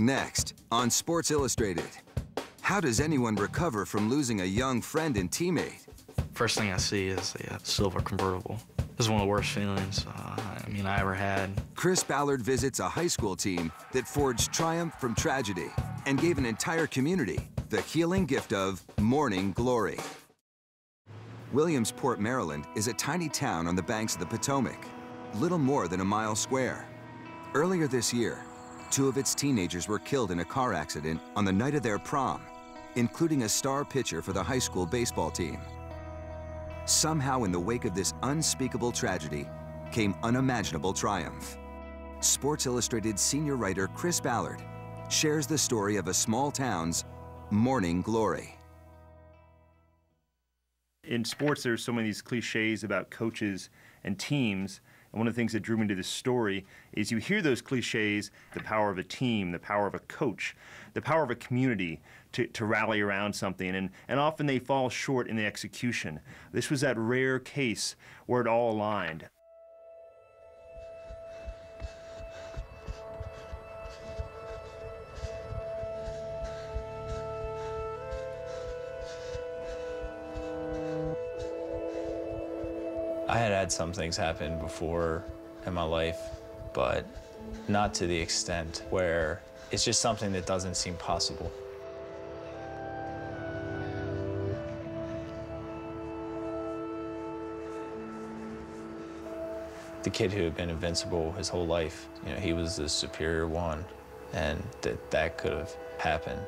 Next, on Sports Illustrated, how does anyone recover from losing a young friend and teammate? First thing I see is the silver convertible. This is one of the worst feelings I ever had. Chris Ballard visits a high school team that forged triumph from tragedy and gave an entire community the healing gift of morning glory. Williamsport, Maryland is a tiny town on the banks of the Potomac, little more than a mile square. Earlier this year, two of its teenagers were killed in a car accident on the night of their prom, including a star pitcher for the high school baseball team. Somehow, in the wake of this unspeakable tragedy, came unimaginable triumph. Sports Illustrated senior writer Chris Ballard shares the story of a small town's morning glory. In sports, there's so many of these cliches about coaches and teams. And one of the things that drew me to this story is you hear those cliches, the power of a team, the power of a coach, the power of a community to rally around something. And often they fall short in the execution. This was that rare case where it all aligned. I had had some things happen before in my life, but not to the extent where it's just something that doesn't seem possible. The kid who had been invincible his whole life, you know, he was the superior one, and that could have happened.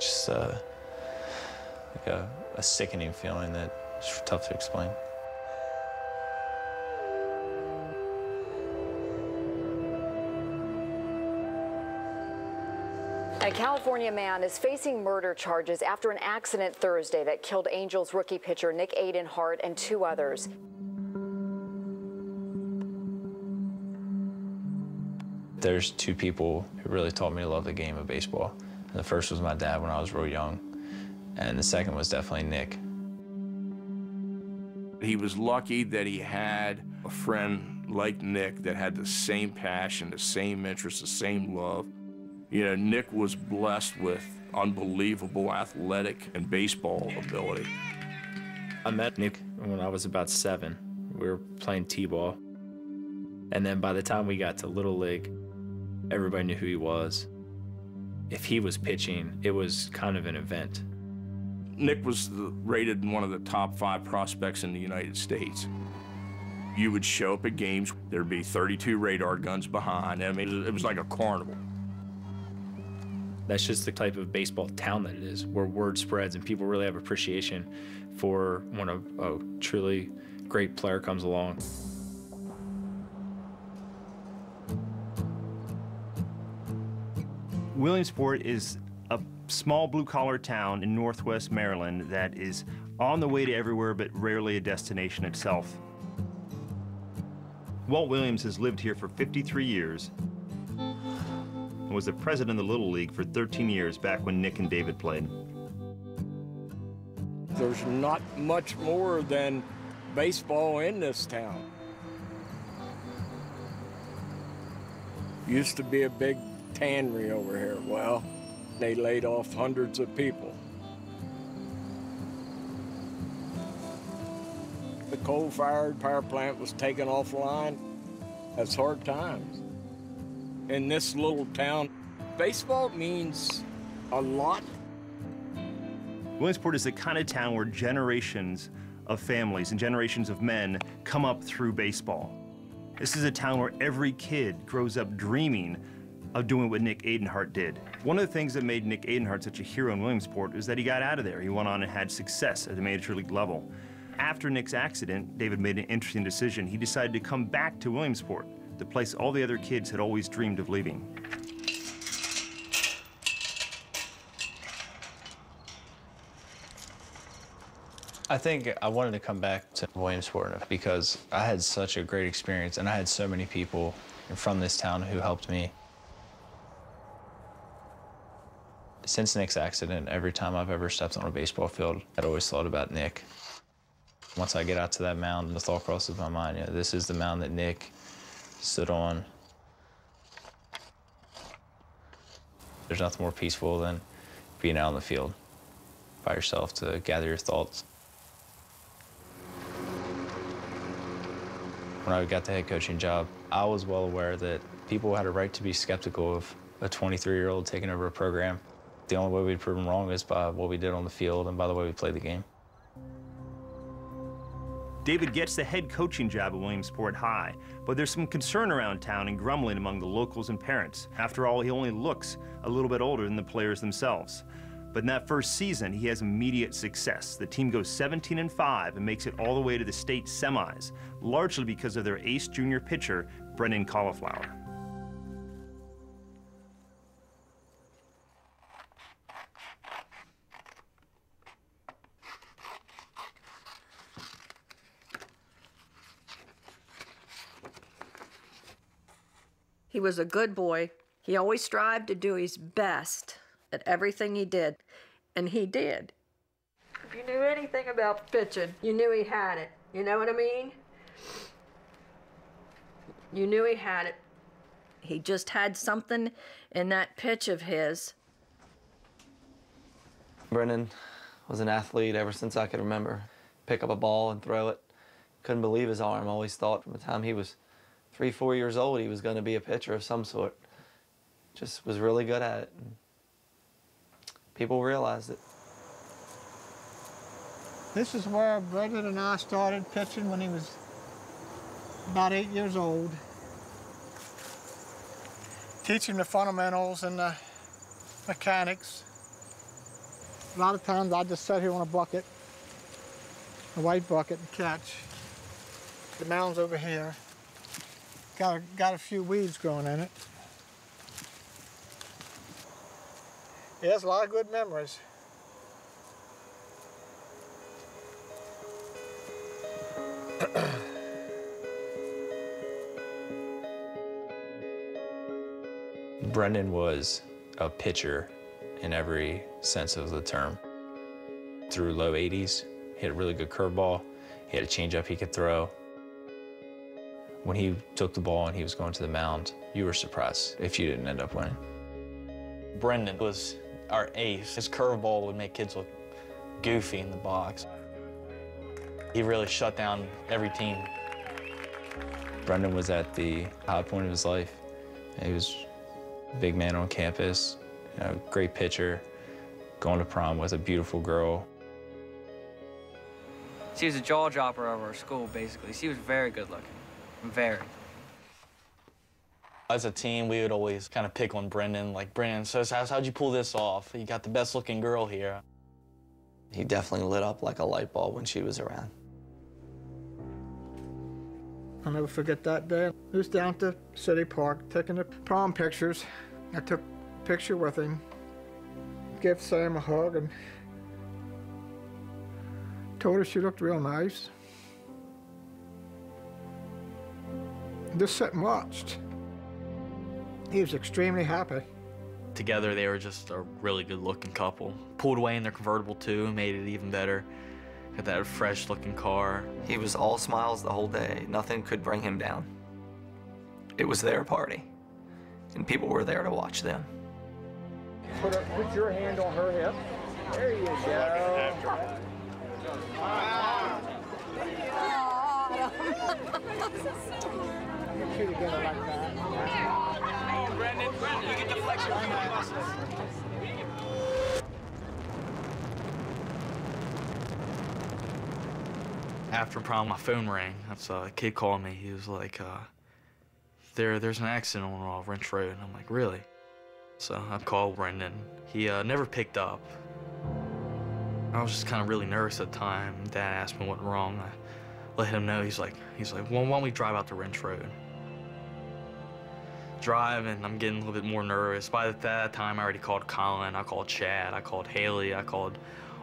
Just like a sickening feeling that's tough to explain. A California man is facing murder charges after an accident Thursday that killed Angels rookie pitcher Nick Adenhart and two others. There's two people who really taught me to love the game of baseball. And the first was my dad when I was real young, and the second was definitely Nick. He was lucky that he had a friend like Nick that had the same passion, the same interest, the same love. You know, Nick was blessed with unbelievable athletic and baseball ability. I met Nick when I was about 7. We were playing t-ball. And then by the time we got to Little League, everybody knew who he was. If he was pitching, it was kind of an event. Nick was rated one of the top 5 prospects in the United States. You would show up at games, there'd be 32 radar guns behind. I mean, it was like a carnival. That's just the type of baseball town that it is, where word spreads and people really have appreciation for when a truly great player comes along. Williamsport is a small blue-collar town in northwest Maryland that is on the way to everywhere but rarely a destination itself. Walt Williams has lived here for 53 years. Was the president of the Little League for 13 years back when Nick and David played. There's not much more than baseball in this town. Used to be a big tannery over here. Well, they laid off hundreds of people. The coal-fired power plant was taken offline. That's hard times. In this little town, baseball means a lot. Williamsport is the kind of town where generations of families and generations of men come up through baseball. This is a town where every kid grows up dreaming of doing what Nick Adenhart did. One of the things that made Nick Adenhart such a hero in Williamsport is that he got out of there. He went on and had success at the major league level. After Nick's accident, David made an interesting decision. He decided to come back to Williamsport, the place all the other kids had always dreamed of leaving. I think I wanted to come back to Williamsport because I had such a great experience and I had so many people from this town who helped me. Since Nick's accident, every time I've ever stepped on a baseball field, I'd always thought about Nick. Once I get out to that mound, the thought crosses my mind, you know, this is the mound that Nick stood on. There's nothing more peaceful than being out on the field by yourself to gather your thoughts. When I got the head coaching job, I was well aware that people had a right to be skeptical of a 23-year-old taking over a program. The only way we'd prove them wrong is by what we did on the field and by the way we played the game. David gets the head coaching job at Williamsport High, but there's some concern around town and grumbling among the locals and parents. After all, he only looks a little bit older than the players themselves. But in that first season, he has immediate success. The team goes 17-5 and makes it all the way to the state semis, largely because of their ace junior pitcher, Brendan Cauliflower. He was a good boy. He always strived to do his best at everything he did, and he did. If you knew anything about pitching, you knew he had it. You know what I mean? You knew he had it. He just had something in that pitch of his. Brendan was an athlete ever since I could remember. Pick up a ball and throw it. Couldn't believe his arm. Always thought from the time he was 3, 4 years old, he was going to be a pitcher of some sort. Just was really good at it. People realized it. This is where Brendan and I started pitching when he was about 8 years old. Teaching the fundamentals and the mechanics. A lot of times I'd just sit here on a bucket, a white bucket, and catch. The mound's over here. Got a few weeds growing in it. He has a lot of good memories. Brendan was a pitcher in every sense of the term. Threw low 80s, hit a really good curveball, he had a changeup he could throw. When he took the ball and he was going to the mound, you were surprised if you didn't end up winning. Brendan was our ace. His curveball would make kids look goofy in the box. He really shut down every team. Brendan was at the high point of his life. He was a big man on campus, you know, great pitcher, going to prom with a beautiful girl. She was a jaw dropper over our school, basically. She was very good looking. Very. As a team, we would always kind of pick on Brendan, like, Brendan, so how'd you pull this off? You got the best-looking girl here. He definitely lit up like a light bulb when she was around. I'll never forget that day. He was down to City Park taking the prom pictures. I took a picture with him, gave Sam a hug, and told her she looked real nice. Just sat and watched. He was extremely happy. Together, they were just a really good-looking couple. Pulled away in their convertible, too, made it even better. Got that fresh-looking car. He was all smiles the whole day. Nothing could bring him down. It was their party, and people were there to watch them. Put your hand on her hip. There you go. Wow. Shoot together like that. Come on, Brendan. Brendan, you get the flexion from my muscles. After prom, my phone rang. That's a kid called me. He was like, "There's an accident on Wrench Road." And I'm like, "Really?" So I called Brendan. He never picked up. I was just kind of really nervous at the time. Dad asked me what's wrong. I let him know. He's like, "Well, why don't we drive out to Wrench Road?" Drive, and I'm getting a little bit more nervous. By that time, I already called Colin, I called Chad, I called Haley, I called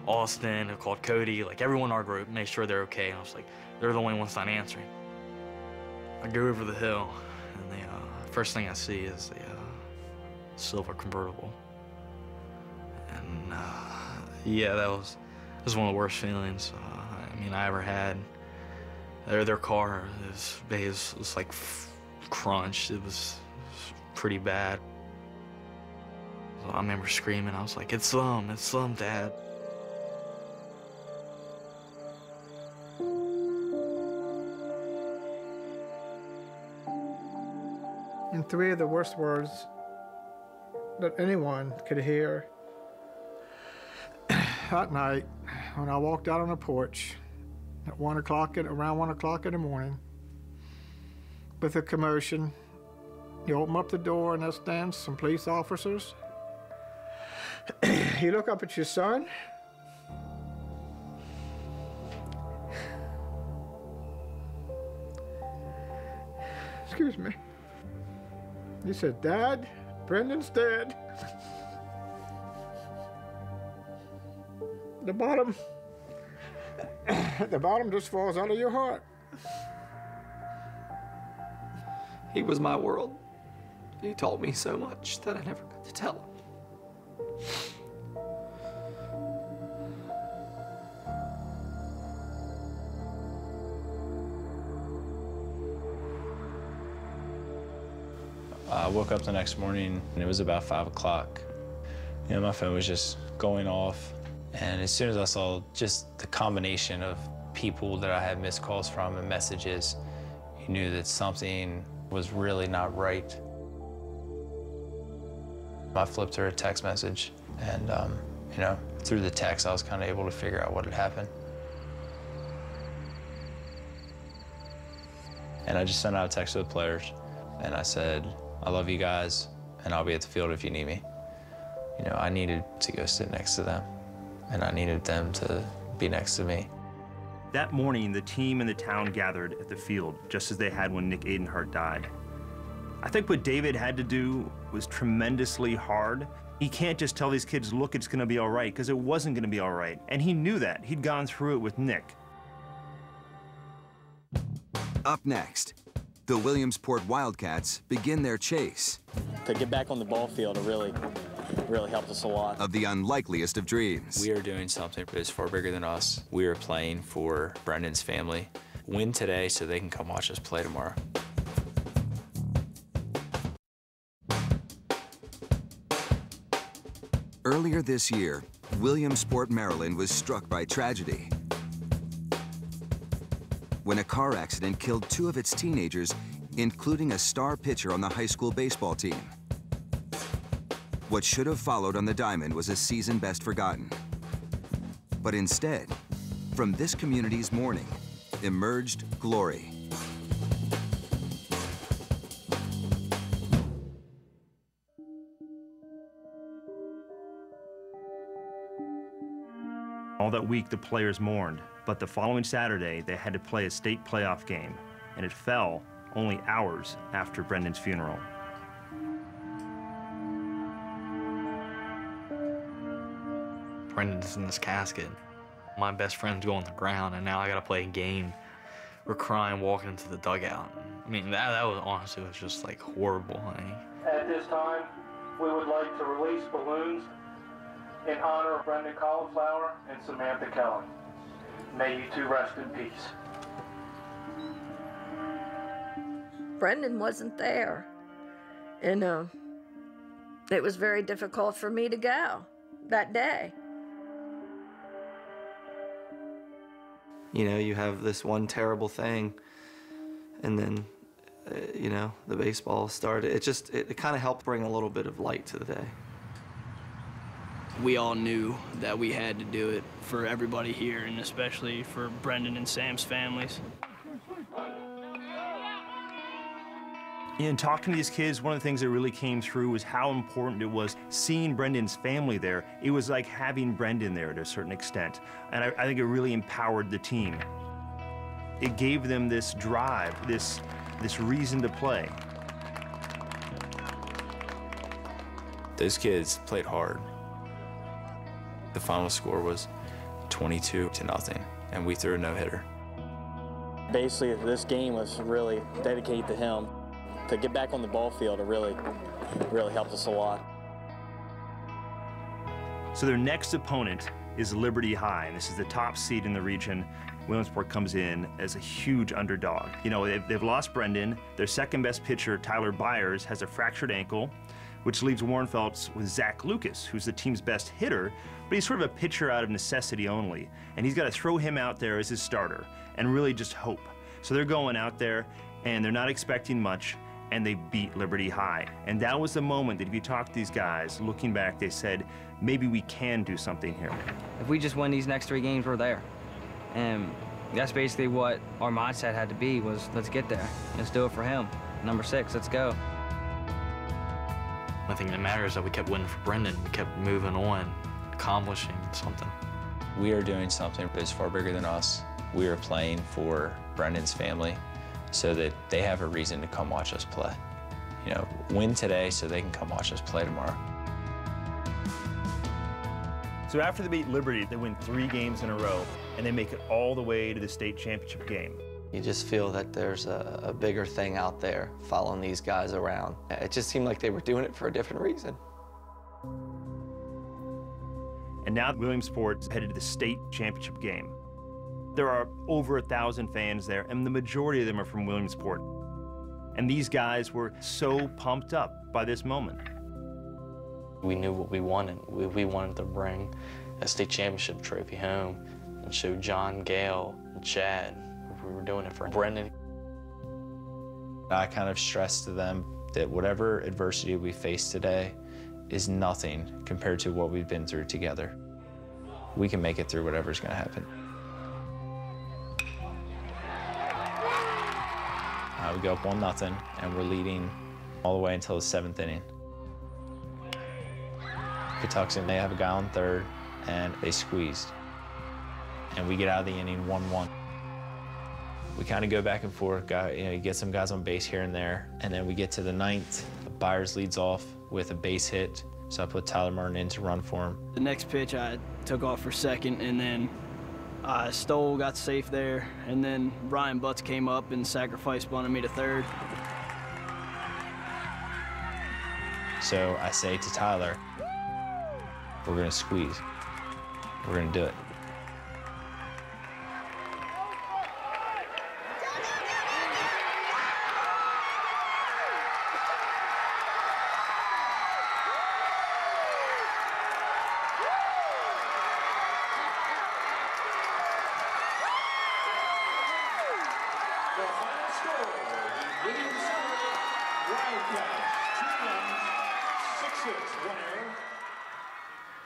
Austin, I called Cody, like everyone in our group, made sure they're okay. And I was like, they're the only ones not answering. I go over the hill, and the first thing I see is the silver convertible. And yeah, that was one of the worst feelings I ever had. Their car, it was like crunched. It was pretty bad. I remember screaming. I was like, it's Slum, Dad. And three of the worst words that anyone could hear that night when I walked out on the porch at 1 o'clock, around 1 o'clock in the morning, with a commotion. You open up the door and there stands some police officers. You look up at your son. Excuse me. He said, Dad, Brendan's dead. The bottom just falls out of your heart. He was my world. He told me so much that I never got to tell him. I woke up the next morning, and it was about 5 o'clock. You know, my phone was just going off. And as soon as I saw just the combination of people that I had missed calls from and messages, you knew that something was really not right. I flipped her a text message, and you know, through the text, I was kind of able to figure out what had happened. And I just sent out a text to the players, and I said, I love you guys, and I'll be at the field if you need me. You know, I needed to go sit next to them, and I needed them to be next to me. That morning, the team and the town gathered at the field, just as they had when Nick Adenhart died. I think what David had to do was tremendously hard. He can't just tell these kids, look, it's gonna be all right, because it wasn't gonna be all right. And he knew that. He'd gone through it with Nick. Up next, the Williamsport Wildcats begin their chase. To get back on the ball field, it really helped us a lot. Of the unlikeliest of dreams. We are doing something that is far bigger than us. We are playing for Brendan's family. Win today so they can come watch us play tomorrow. Earlier this year, Williamsport, Maryland was struck by tragedy when a car accident killed two of its teenagers, including a star pitcher on the high school baseball team. What should have followed on the diamond was a season best forgotten. But instead, from this community's mourning emerged glory. All that week, the players mourned. But the following Saturday, they had to play a state playoff game, and it fell only hours after Brendan's funeral. Brendan's in this casket. My best friend's going to the ground, and now I gotta play a game. We're crying, walking into the dugout. I mean, that was honestly, it was just like horrible, honey. At this time, we would like to release balloons in honor of Brendan Cauliflower and Samantha Kelly. May you two rest in peace. Brendan wasn't there, and it was very difficult for me to go that day. You know, you have this one terrible thing, and then, you know, the baseball started. It kind of helped bring a little bit of light to the day. We all knew that we had to do it for everybody here, and especially for Brendan and Sam's families. In talking to these kids, one of the things that really came through was how important it was seeing Brendan's family there. It was like having Brendan there to a certain extent. And I think it really empowered the team. It gave them this drive, this reason to play. Those kids played hard. The final score was 22-0, and we threw a no-hitter. Basically, this game was really dedicated to him. To get back on the ball field, it really helped us a lot. So their next opponent is Liberty High, and this is the top seed in the region. Williamsport comes in as a huge underdog. You know, they've lost Brendan. Their second-best pitcher, Tyler Byers, has a fractured ankle. which leaves Warren Phelps with Zach Lucas, who's the team's best hitter, but he's sort of a pitcher out of necessity only, and he's got to throw him out there as his starter and really just hope. So they're going out there, and they're not expecting much, and they beat Liberty High. And that was the moment that if you talk to these guys, looking back, they said, maybe we can do something here. If we just win these next three games, we're there. And that's basically what our mindset had to be, was let's get there. Let's do it for him. Number six, let's go. One thing that matters is that we kept winning for Brendan. We kept moving on, accomplishing something. We are doing something that's far bigger than us. We are playing for Brendan's family, so that they have a reason to come watch us play. You know, win today so they can come watch us play tomorrow. So after they beat Liberty, they win three games in a row, and they make it all the way to the state championship game. You just feel that there's a bigger thing out there following these guys around. It just seemed like they were doing it for a different reason. And now Williamsport's headed to the state championship game. There are over 1,000 fans there, and the majority of them are from Williamsport. And these guys were so pumped up by this moment. We knew what we wanted. We wanted to bring a state championship trophy home and show John, Gale, and Chad. We were doing it for Brendan. I kind of stressed to them that whatever adversity we face today is nothing compared to what we've been through together. We can make it through whatever's going to happen. We go up 1-0, and we're leading all the way until the 7th inning. Kutztown, they have a guy on third, and they squeezed. And we get out of the inning 1-1. We kind of go back and forth. You know, you get some guys on base here and there, and then we get to the 9th. Byers leads off with a base hit, so I put Tyler Martin in to run for him. The next pitch, I took off for second, and then I stole, got safe there, and then Ryan Butts came up and sacrificed bunted me to third. So I say to Tyler, we're going to squeeze. We're going to do it.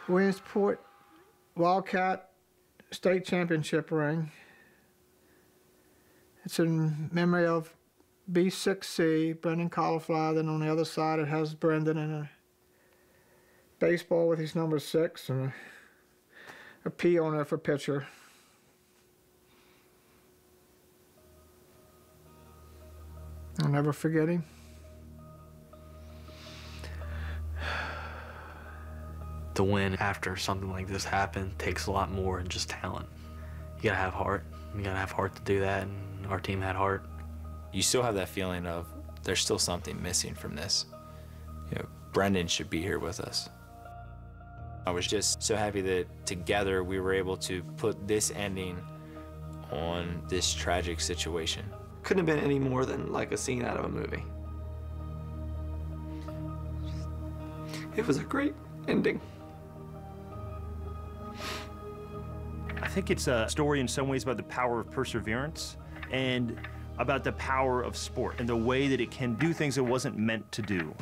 Williamsport Wildcat State Championship ring. It's in memory of B6C, Brendan Cauliflower. Then on the other side it has Brendan and a baseball with his number 6 and a P on there for pitcher. I'll never forget him. To win after something like this happened takes a lot more than just talent. You gotta have heart. You gotta have heart to do that, and our team had heart. You still have that feeling of there's still something missing from this. You know, Brendan should be here with us. I was just so happy that together we were able to put this ending on this tragic situation. Couldn't have been any more than like a scene out of a movie. It was a great ending. I think it's a story in some ways about the power of perseverance and about the power of sport and the way that it can do things it wasn't meant to do.